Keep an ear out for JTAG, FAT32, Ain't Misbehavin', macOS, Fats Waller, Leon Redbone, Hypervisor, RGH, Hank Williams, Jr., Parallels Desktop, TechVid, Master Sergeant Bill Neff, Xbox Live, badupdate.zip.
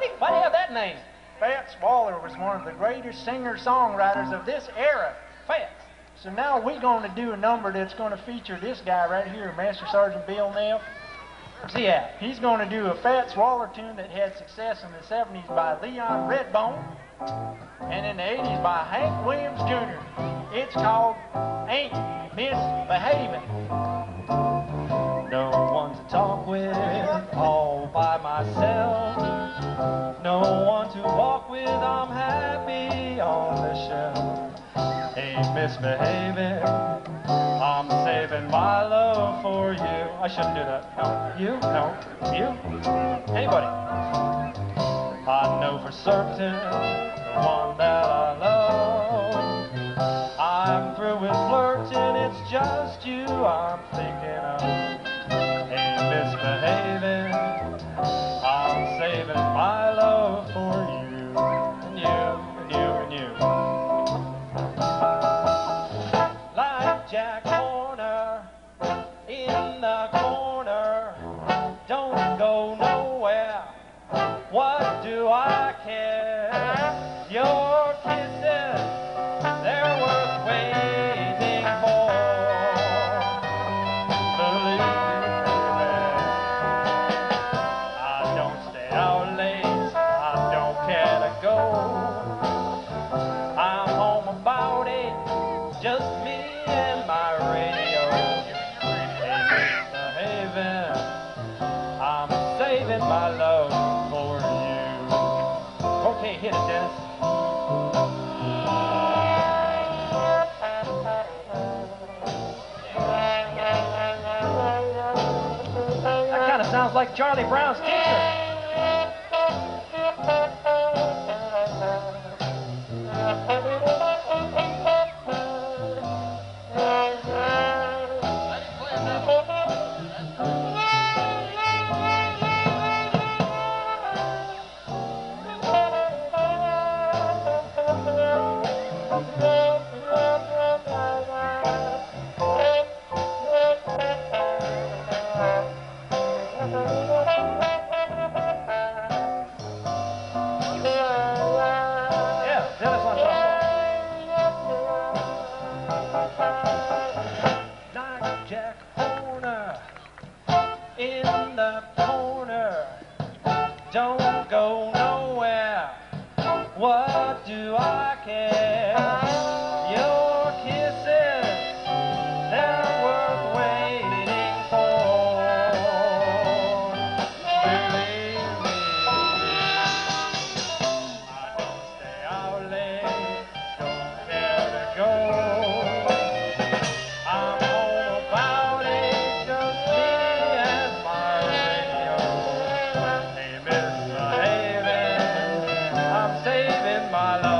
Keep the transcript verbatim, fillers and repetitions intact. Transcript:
Johnny? Why do you have that name? Fats Waller was one of the greatest singer-songwriters of this era. Fats. So now we're going to do a number that's going to feature this guy right here, Master Sergeant Bill Neff. See how? He's going to do a Fats Waller tune that had success in the seventies by Leon Redbone and in the eighties by Hank Williams, Junior It's called Ain't Misbehavin'. No one to talk with, all by myself. No one to walk with, I'm happy on the shelf. Ain't misbehaving, I'm saving my love for you. I shouldn't do that. No, you, no, you, anybody. I know for certain the one that I love. I'm through with flirting, it's just you I'm thinking of. Ain't misbehaving, I'm saving my love for you, and you, and you, and you. Like Jack Horner in the corner, don't go nowhere, what do I care? You're sounds like Charlie Brown's teacher. Don't go nowhere, what do I care? Your kisses, they're worth waiting for. Believe me, I don't stay out late, don't care to go. I'm all about it, just me and my radio. Saving my love.